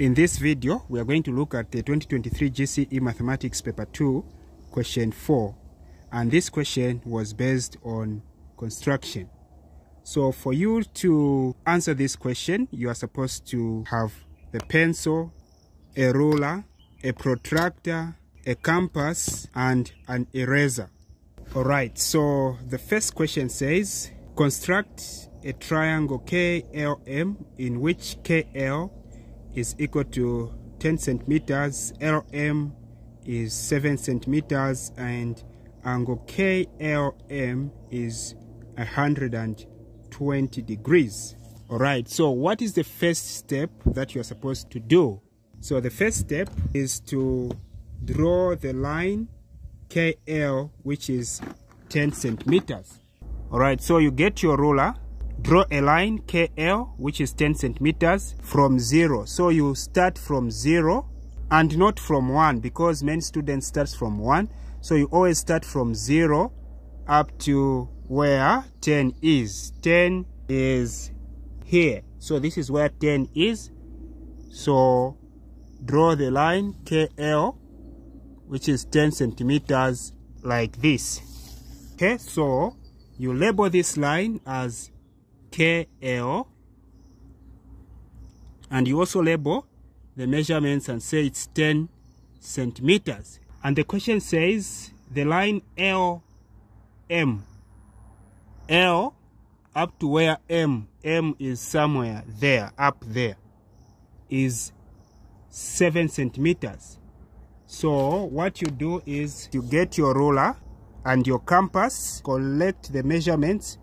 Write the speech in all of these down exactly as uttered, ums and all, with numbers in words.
In this video, we are going to look at the twenty twenty-three G C E Mathematics Paper two, Question four. And this question was based on construction. So for you to answer this question, you are supposed to have the pencil, a ruler, a protractor, a compass, and an eraser. Alright, so the first question says, construct a triangle K L M in which K L is equal to ten centimeters, L M is seven centimeters, and angle K L M is one hundred twenty degrees. Alright, so what is the first step that you are supposed to do? So the first step is to draw the line K L, which is ten centimeters. Alright, so you get your ruler. Draw a line K L, which is ten centimeters, from zero. So you start from zero and not from one, because many students start from one. So you always start from zero up to where ten is. ten is here. So this is where ten is. So draw the line K L, which is ten centimeters, like this. Okay, so you label this line as K L, and you also label the measurements and say it's ten centimeters. And the question says the line L M, L up to where M, M is somewhere there, up there, is seven centimeters. So what you do is you get your ruler and your compass, collect the measurements,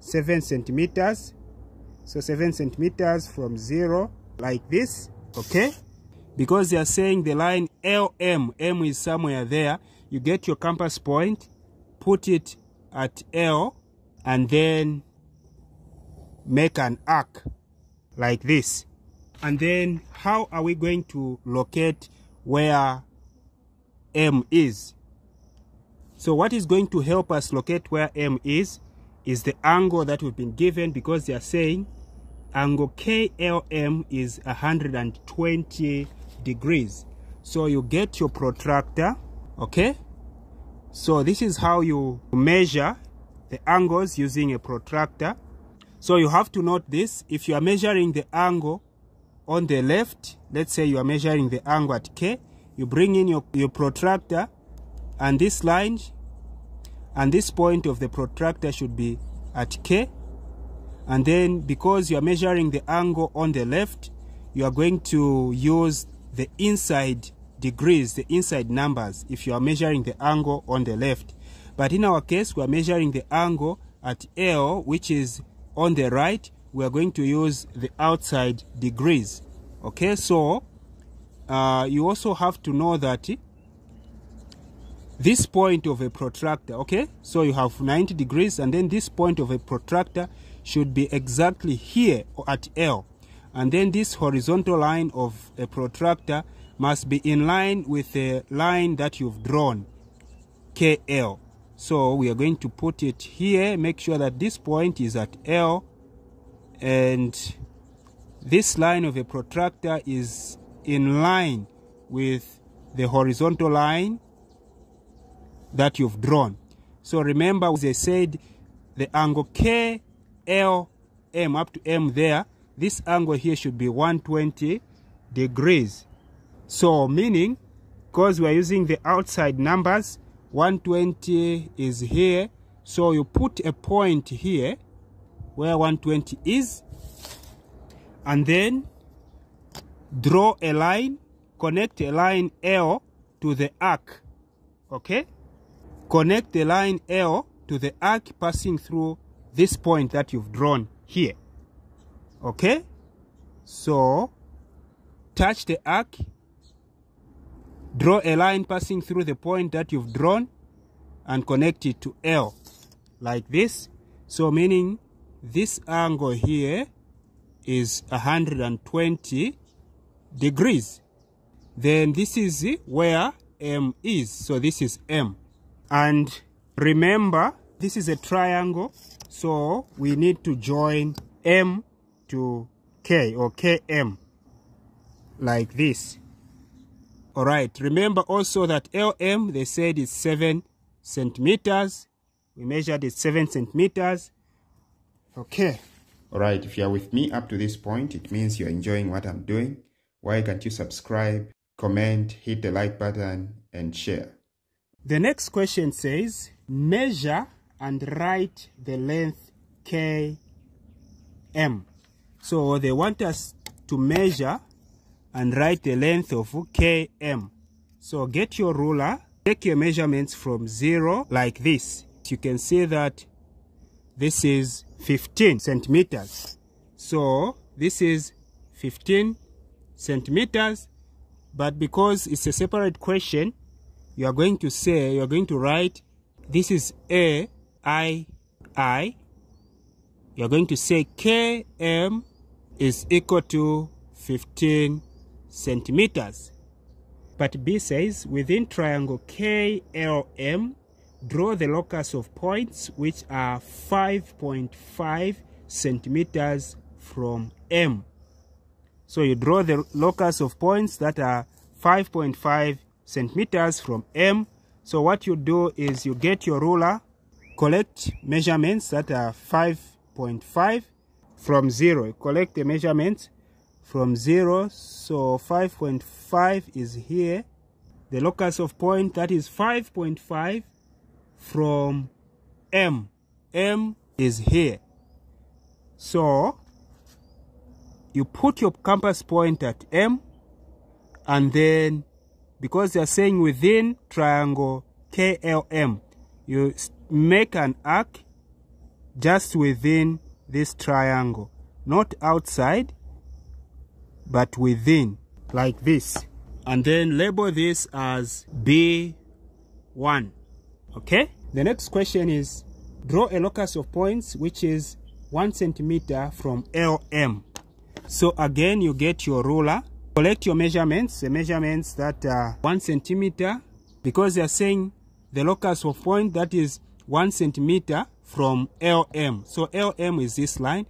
seven centimeters. So seven centimeters from zero, like this. Okay, because they are saying the line L M, M is somewhere there. You get your compass point, put it at L, and then make an arc like this. And then how are we going to locate where M is? So what is going to help us locate where M is is the angle that we've been given, because they are saying angle K L M is one hundred twenty degrees. So you get your protractor, okay? So this is how you measure the angles using a protractor. So you have to note this. If you are measuring the angle on the left, let's say you are measuring the angle at K, you bring in your, your protractor, and this line and this point of the protractor should be at K. And then because you are measuring the angle on the left, you are going to use the inside degrees, the inside numbers, if you are measuring the angle on the left. But in our case, we are measuring the angle at L, which is on the right. We are going to use the outside degrees. Okay, so uh, you also have to know that this point of a protractor, okay, so you have ninety degrees, and then this point of a protractor should be exactly here at L, and then this horizontal line of a protractor must be in line with the line that you've drawn, K L. So we are going to put it here, make sure that this point is at L, and this line of a protractor is in line with the horizontal line that you've drawn. So remember, they said the angle K L M, up to M there, this angle here should be one hundred twenty degrees. So meaning, because we're using the outside numbers, one hundred twenty is here. So you put a point here where one hundred twenty is, and then draw a line, connect a line L to the arc. Okay? Connect the line L to the arc passing through this point that you've drawn here. Okay? So, touch the arc. Draw a line passing through the point that you've drawn and connect it to L, like this. So, meaning this angle here is one hundred twenty degrees. Then this is where M is. So, this is M. And remember, this is a triangle, so we need to join M to K, or K M. like this. All right, remember also that L M, they said is seven centimeters. We measured it seven centimeters. Okay. All right, if you are with me up to this point, it means you're enjoying what I'm doing. Why can't you subscribe, comment, hit the like button, and share? The next question says, measure and write the length K M. So they want us to measure and write the length of K M. So get your ruler, take your measurements from zero like this. You can see that this is fifteen centimeters. So this is fifteen centimeters, but because it's a separate question, you are going to say, you are going to write, this is A, I, I. You are going to say K M is equal to fifteen centimeters. But B says, within triangle K L M, draw the locus of points which are five point five centimeters from M. So you draw the locus of points that are five point five centimeters from M. So what you do is you get your ruler, collect measurements that are five point five from zero. Collect the measurements from zero. So five point five is here. The locus of point that is five point five from M. M is here. So you put your compass point at M, and then because they are saying within triangle K L M, you make an arc just within this triangle, not outside but within, like this, and then label this as B one. Okay, the next question is, draw a locus of points which is one centimeter from L M. So again, you get your ruler, collect your measurements, the measurements that are one centimeter, because they are saying the locus of point that is one centimeter from L M. So L M is this line,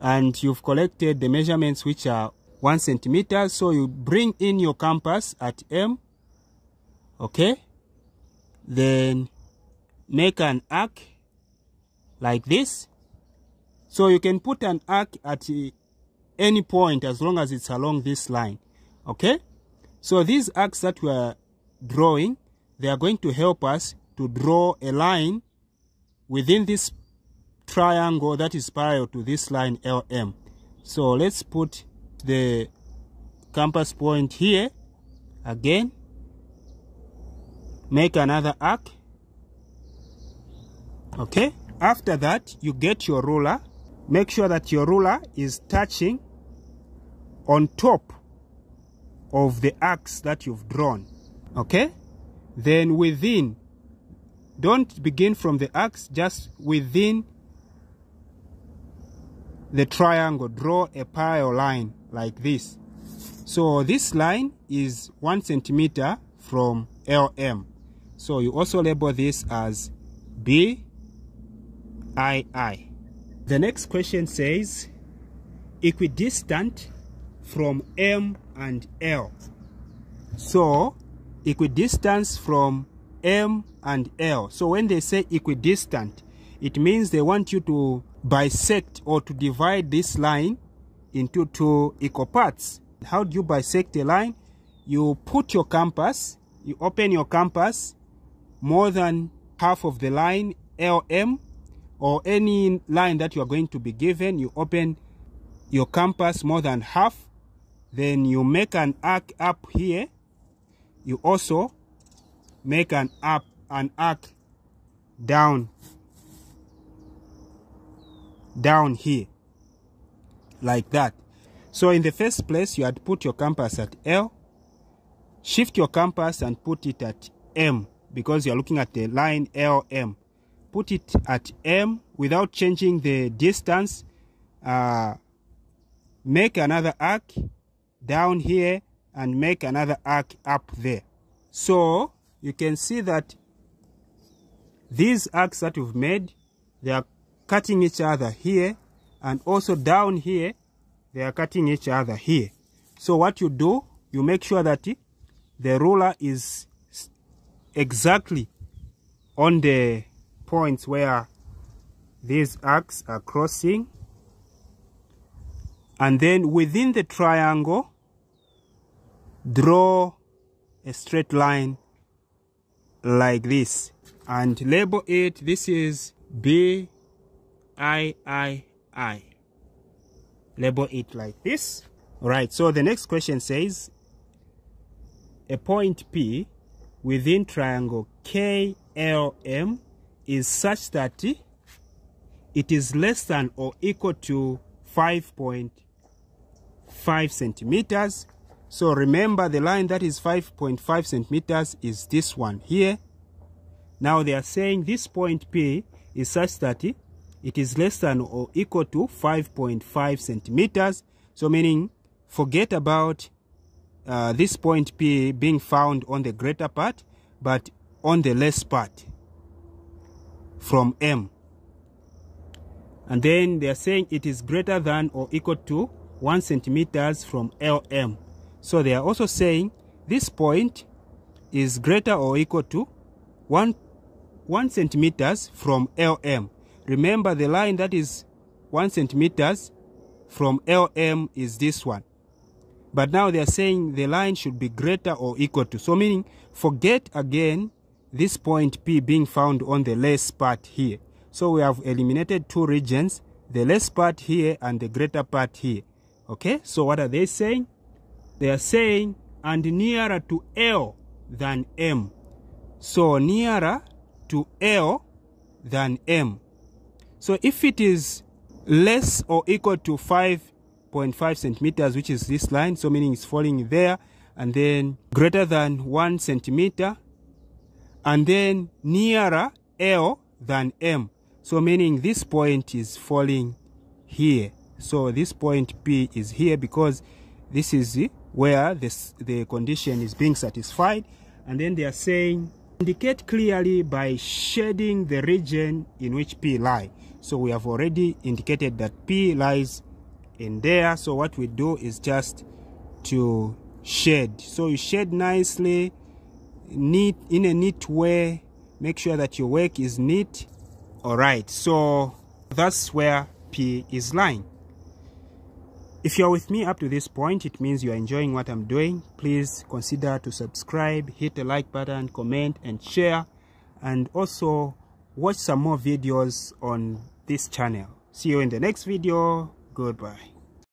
and you've collected the measurements which are one centimeter. So you bring in your compass at M. Okay, then make an arc like this. So you can put an arc at any point as long as it's along this line. Okay, so these arcs that we are drawing, they are going to help us to draw a line within this triangle that is parallel to this line L M. So let's put the compass point here again, make another arc. Okay, after that you get your ruler, make sure that your ruler is touching on top of the arcs that you've drawn. Okay, then within, don't begin from the arcs, just within the triangle draw a parallel line like this. So this line is one centimeter from L M, so you also label this as B I I. The next question says, equidistant from M and L. So equidistance from M and L. So when they say equidistant, it means they want you to bisect or to divide this line into two equal parts. How do you bisect a line? You put your compass, you open your compass more than half of the line L M, or any line that you are going to be given, you open your compass more than half, then you make an arc up here. You also make an up an arc down down here, like that. So in the first place, you had put your compass at L, shift your compass and put it at M, because you are looking at the line L M. Put it at M without changing the distance. Uh, make another arc down here and make another arc up there. So you can see that these arcs that we've made, they are cutting each other here, and also down here, they are cutting each other here. So what you do you make sure that the ruler is exactly on the points where these arcs are crossing, and then within the triangle draw a straight line like this and label it. This is B I I I. Label it like this. Right, so the next question says a point P within triangle K L M is such that it is less than or equal to five point five centimeters. So remember, the line that is five point five centimeters is this one here. Now they are saying this point P is such that it is less than or equal to five point five centimeters. So meaning, forget about uh, this point P being found on the greater part, but on the less part from M. And then they are saying it is greater than or equal to one centimeters from L M. So they are also saying this point is greater or equal to one, one centimeters from L M. Remember, the line that is one centimeters from L M is this one. But now they are saying the line should be greater or equal to. So meaning, forget again this point P being found on the less part here. So we have eliminated two regions, the less part here and the greater part here. Okay, so what are they saying? They are saying, and nearer to L than M. So nearer to L than M. So if it is less or equal to five point five centimeters, which is this line, so meaning it's falling there, and then greater than one centimeter, and then nearer L than M. So meaning this point is falling here. So this point P is here because this is where this, the condition is being satisfied. And then they are saying, indicate clearly by shading the region in which P lies. So we have already indicated that P lies in there. So what we do is just to shade. So you shade nicely, neat, in a neat way. Make sure that your work is neat. All right, so that's where P is lying. If you're with me up to this point, it means you're enjoying what I'm doing. Please consider to subscribe, hit the like button, comment and share, and also watch some more videos on this channel. See you in the next video. Goodbye.